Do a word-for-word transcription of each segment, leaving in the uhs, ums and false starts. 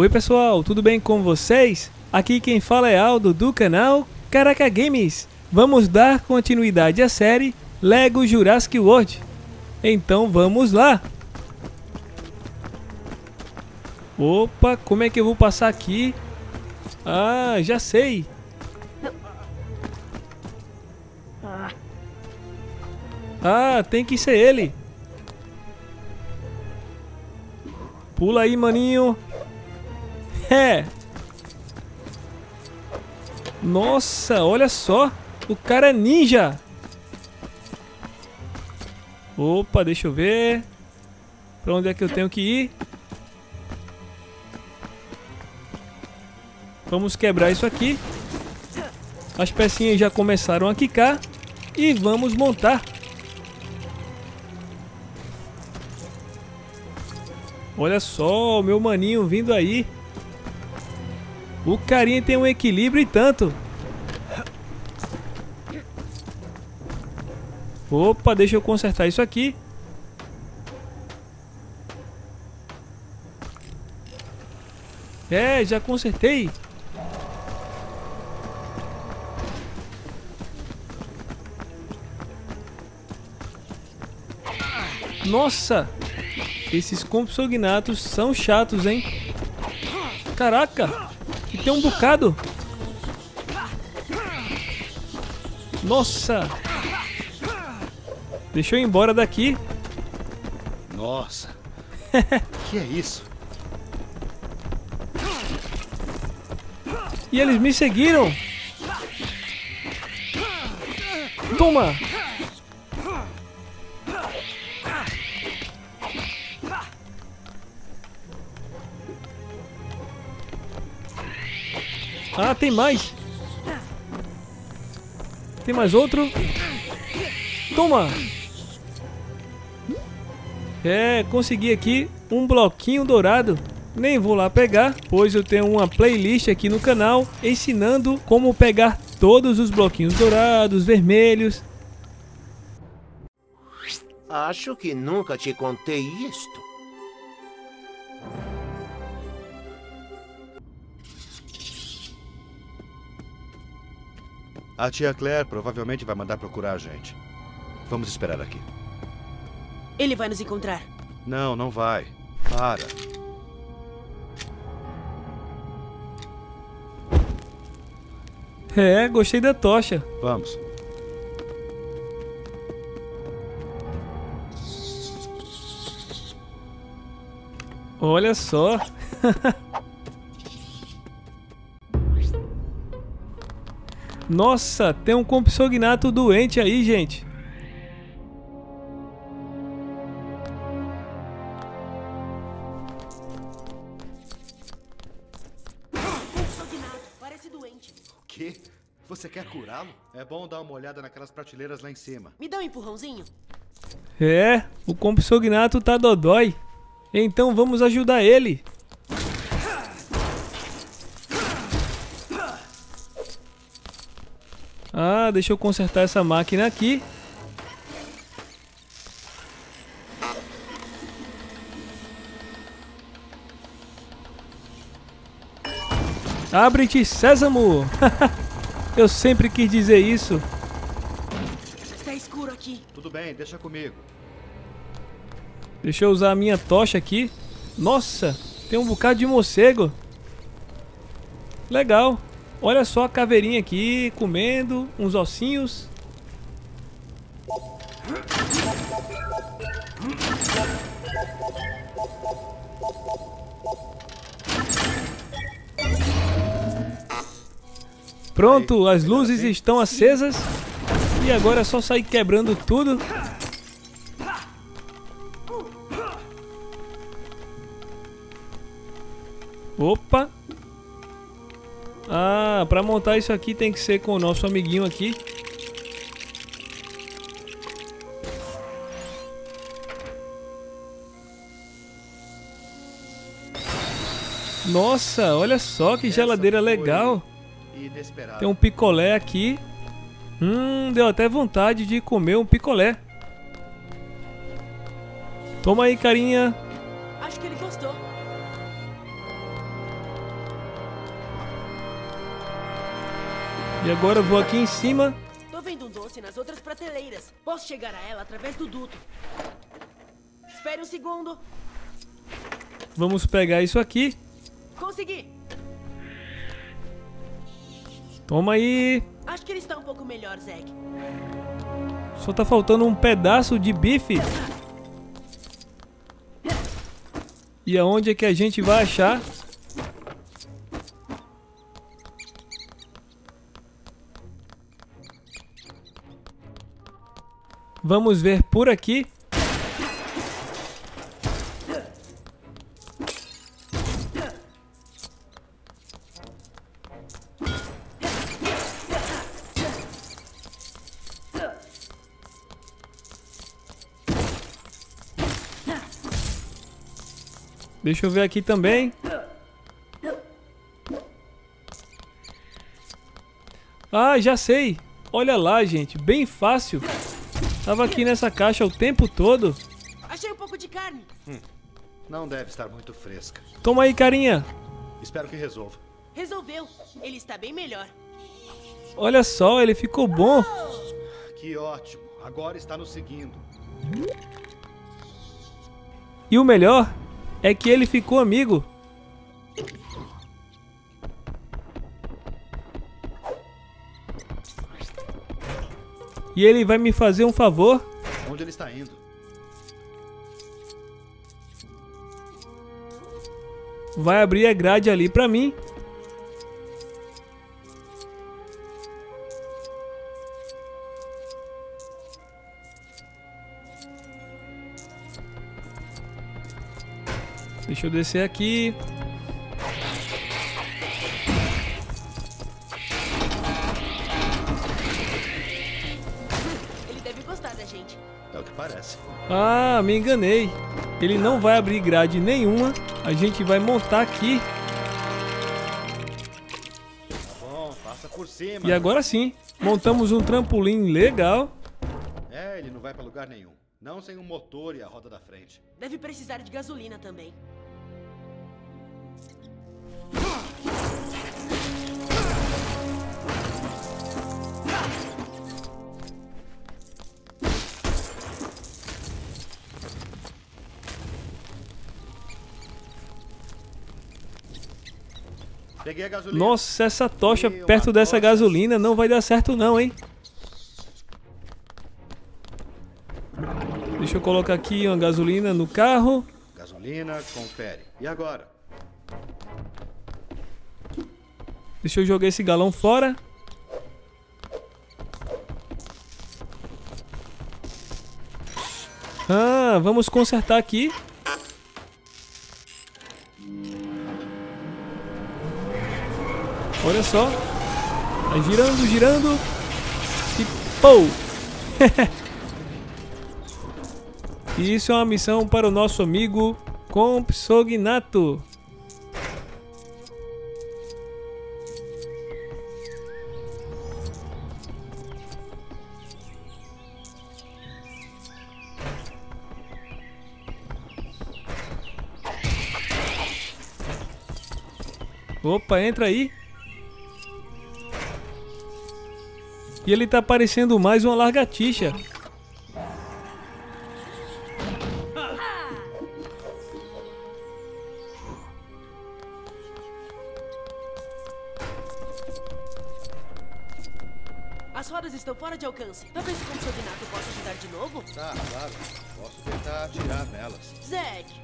Oi pessoal, tudo bem com vocês? Aqui quem fala é Aldo do canal Caraca Games. Vamos dar continuidade à série Lego Jurassic World. Então vamos lá. Opa, como é que eu vou passar aqui? Ah, já sei. Ah, tem que ser ele. Pula aí, maninho. É. Nossa, olha só. O cara é ninja. Opa, deixa eu ver. Pra onde é que eu tenho que ir? Vamos quebrar isso aqui. As pecinhas já começaram a quicar. E vamos montar. Olha só, o meu maninho vindo aí. O carinha tem um equilíbrio e tanto. Opa, deixa eu consertar isso aqui. É, já consertei. Nossa! Esses Compsognatos são chatos, hein? Caraca! E tem um bocado! Nossa! Deixa eu ir embora daqui. Nossa! Que é isso? E eles me seguiram! Toma! Ah, tem mais. Tem mais outro. Toma. É, consegui aqui um bloquinho dourado. Nem vou lá pegar, pois eu tenho uma playlist aqui no canal ensinando como pegar todos os bloquinhos dourados, vermelhos. Acho que nunca te contei isto. A tia Claire provavelmente vai mandar procurar a gente. Vamos esperar aqui. Ele vai nos encontrar. Não, não vai. Para. É, gostei da tocha. Vamos. Olha só. Nossa, tem um Compsognato doente aí, gente. Compsognato, parece doente. O quê? Você quer curá-lo? É bom dar uma olhada naquelas prateleiras lá em cima. Me dá um empurrãozinho? É, o Compsognato tá dodói. Então vamos ajudar ele. Ah, deixa eu consertar essa máquina aqui. Abre-te, sésamo! Eu sempre quis dizer isso. Está escuro aqui. Tudo bem, deixa comigo. Deixa eu usar a minha tocha aqui. Nossa, tem um bocado de morcego. Legal. Olha só a caveirinha aqui, comendo uns ossinhos. Pronto, as luzes estão acesas. E agora é só sair quebrando tudo. Opa! Ah, pra montar isso aqui tem que ser com o nosso amiguinho aqui. Nossa, olha só que geladeira legal. Tem um picolé aqui. Hum, deu até vontade de comer um picolé. Toma aí, carinha. Acho que ele gostou. E agora eu vou aqui em cima. Tô vendo um doce nas outras prateleiras. Posso chegar a ela através do duto. Espere um segundo. Vamos pegar isso aqui. Consegui. Toma aí. Acho que ele está um pouco melhor, Zack. Só tá faltando um pedaço de bife. E aonde é que a gente vai achar? Vamos ver por aqui. Deixa eu ver aqui também. Ah, já sei. Olha lá, gente. Bem fácil. Tava aqui nessa caixa o tempo todo. Achei um pouco de carne. Hum, não deve estar muito fresca. Toma aí, carinha. Espero que resolva. Resolveu. Ele está bem melhor. Olha só, ele ficou bom. Que ótimo. Agora está nos seguindo. E o melhor é que ele ficou amigo. E ele vai me fazer um favor. Onde ele está indo? Vai abrir a grade ali pra mim. Deixa eu descer aqui. Ah, me enganei. Ele não vai abrir grade nenhuma. A gente vai montar aqui. Tá bom, passa por cima. E agora sim, montamos um trampolim legal. É, ele não vai pra lugar nenhum. Não sem o motor e a roda da frente. Deve precisar de gasolina também. Nossa, essa tocha perto dessa gasolina não vai dar certo não, hein? Deixa eu colocar aqui uma gasolina no carro. Gasolina, confere. E agora? Deixa eu jogar esse galão fora. Ah, vamos consertar aqui. Olha só, tá girando, girando e pou! E isso é uma missão para o nosso amigo Compsognato. Opa, entra aí. E ele tá parecendo mais uma lagartixa. As rodas estão fora de alcance. Talvez o Compsognato possa ajudar de novo? Tá, claro. Posso tentar atirar nelas. Zack!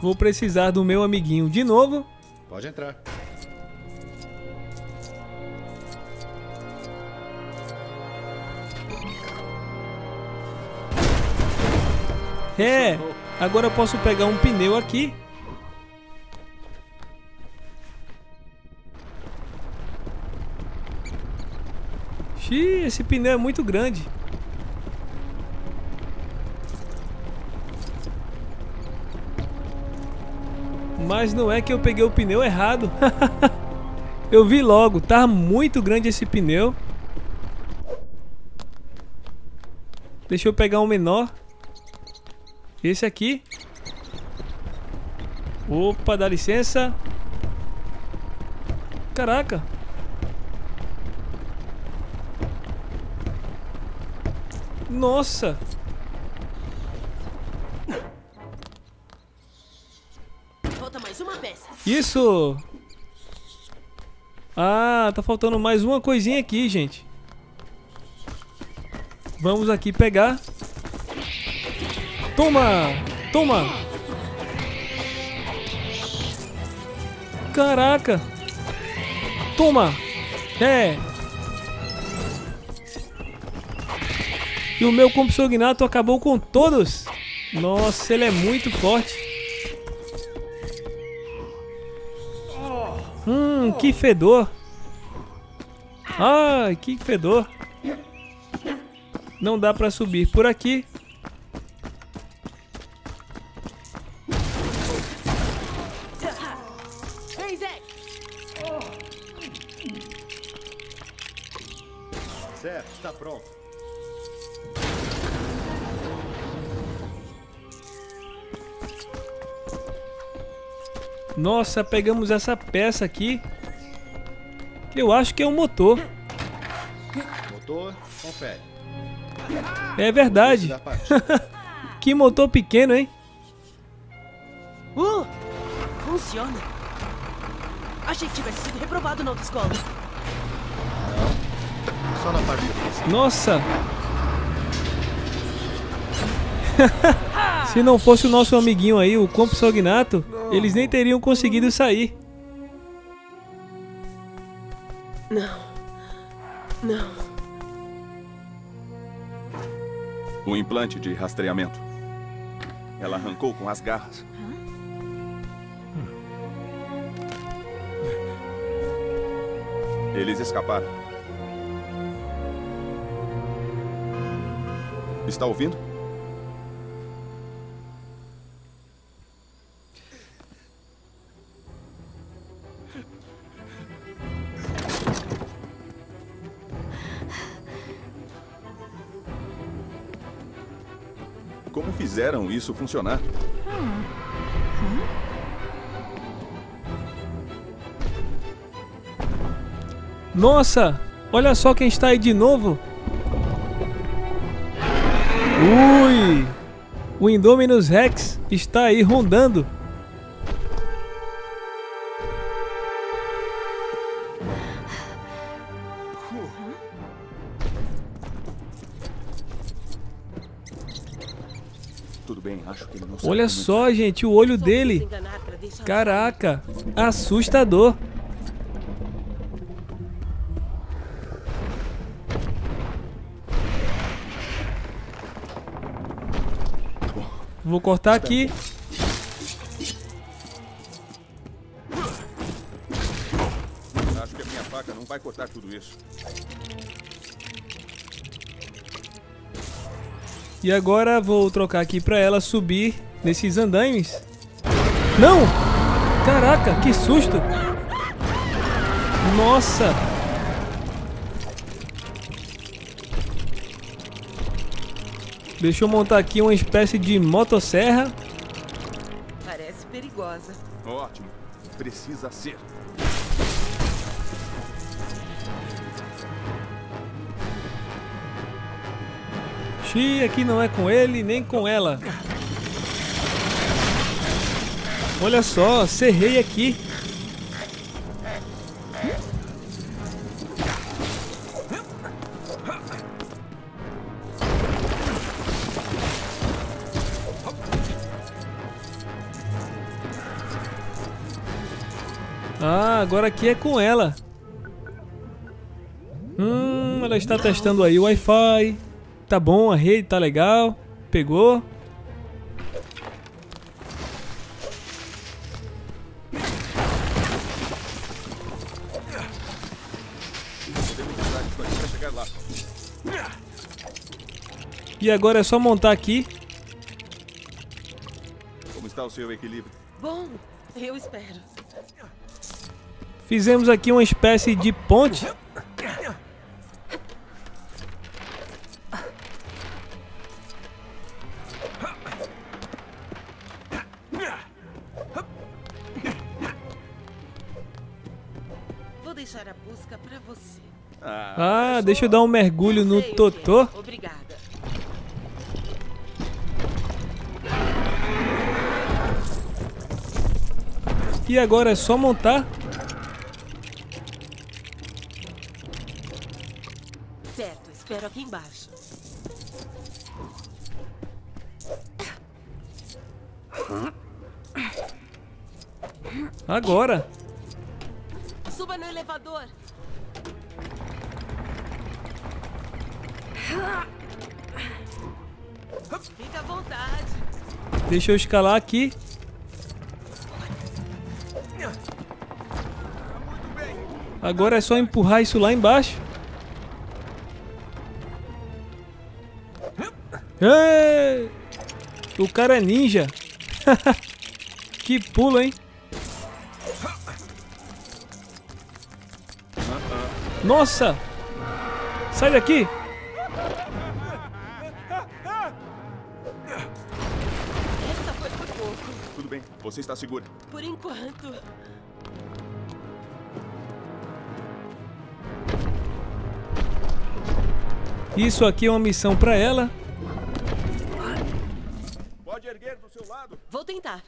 Vou precisar do meu amiguinho de novo. Pode entrar. É, agora eu posso pegar um pneu aqui. Xiii, esse pneu é muito grande. Mas não é que eu peguei o pneu errado. Eu vi logo, tá muito grande esse pneu. Deixa eu pegar um menor. Esse aqui. Opa, dá licença. Caraca. Nossa! Falta mais uma peça. Isso! Ah, tá faltando mais uma coisinha aqui, gente. Vamos aqui pegar. Toma! Toma! Caraca! Toma! É! E o meu Compsognato acabou com todos. Nossa, ele é muito forte. Hum, que fedor. Ai, que fedor. Não dá pra subir por aqui. Certo, está pronto. Nossa, pegamos essa peça aqui. Eu acho que é um motor. Motor, confere. É verdade. Que motor pequeno, hein? Uh, funciona. Achei que tivesse sido reprovado na autoescola. Não, só na parte de vocês. Nossa. Se não fosse o nosso amiguinho aí, o Compsognato, eles nem teriam conseguido sair. Não. Não. O implante de rastreamento. Ela arrancou com as garras. Eles escaparam. Está ouvindo? Como fizeram isso funcionar? Hum. Hum? Nossa! Olha só quem está aí de novo! Ui! O Indominus Rex está aí rondando! Olha só, gente, o olho dele. Caraca, assustador. Vou cortar aqui. Acho que a minha faca não vai cortar tudo isso. E agora vou trocar aqui pra ela subir nesses andaimes. Não! Caraca, que susto! Nossa! Deixa eu montar aqui uma espécie de motosserra. Parece perigosa. Ótimo, precisa ser. E aqui não é com ele nem com ela. Olha só, serrei aqui. Ah, agora aqui é com ela. Hum, ela está testando aí o Wi-Fi. Tá bom, a rede tá legal. Pegou. E agora é só montar aqui. Como está o seu equilíbrio? Bom, eu espero. Fizemos aqui uma espécie de ponte. Deixa eu dar um mergulho no Totô. Obrigada. E agora é só montar. Certo, espero aqui embaixo. Agora. Suba no elevador. Fica à vontade. Deixa eu escalar aqui. Agora é só empurrar isso lá embaixo. Ei! O cara é ninja. Que pulo, hein? Nossa! Sai daqui! Essa foi por pouco. Tudo bem, você está segura. Por enquanto. Isso aqui é uma missão para ela. Pode erguer do seu lado. Vou tentar.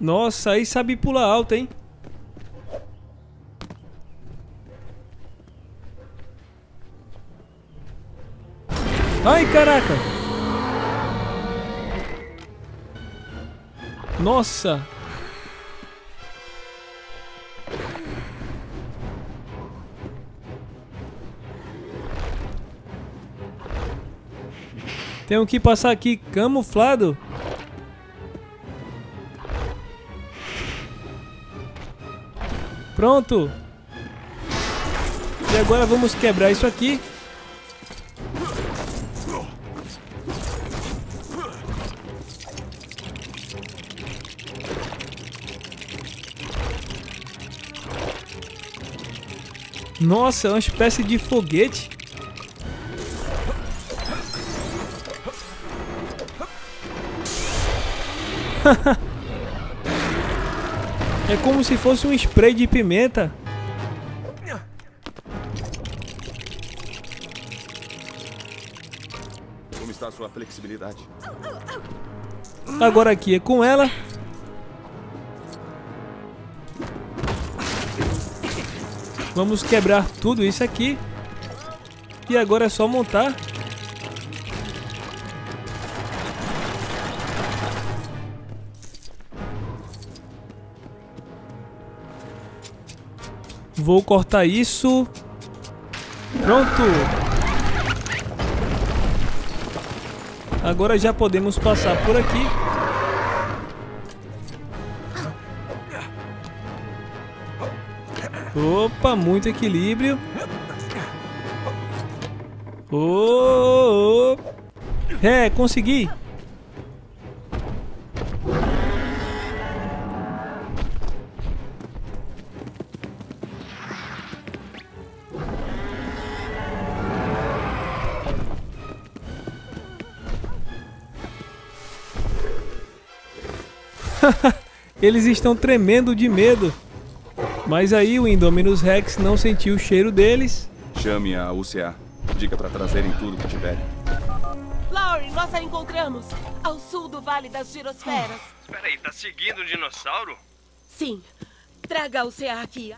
Nossa, aí sabe pular alto, hein? Ai, caraca! Nossa! Tenho que passar aqui camuflado. Pronto. E agora vamos quebrar isso aqui. Nossa, é uma espécie de foguete. É como se fosse um spray de pimenta. Como está a sua flexibilidade? Agora aqui é com ela. Vamos quebrar tudo isso aqui. E agora é só montar. Vou cortar isso. Pronto. Agora já podemos passar por aqui. Opa, muito equilíbrio. Oh, oh. É, consegui. Eles estão tremendo de medo. Mas aí o Indominus Rex não sentiu o cheiro deles. Chame a U C A. Diga para trazerem tudo que tiverem. Laurie, nós a encontramos ao sul do Vale das Girosferas. Espera aí, tá seguindo o dinossauro? Sim. Traga a U C A aqui.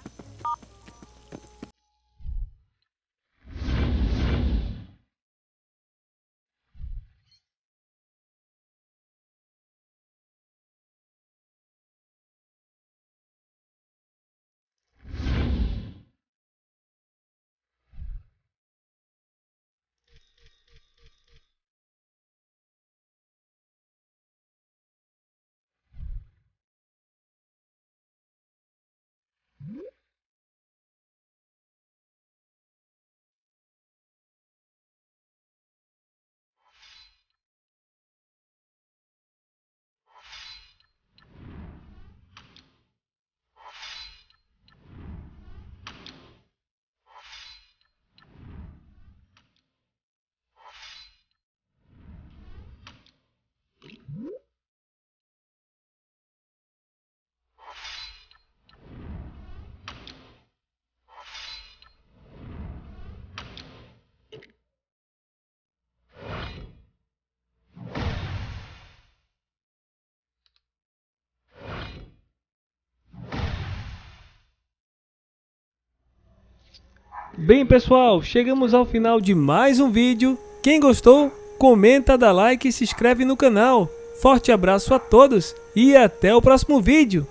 Bem pessoal, chegamos ao final de mais um vídeo. Quem gostou, comenta, dá like e se inscreve no canal. Forte abraço a todos e até o próximo vídeo.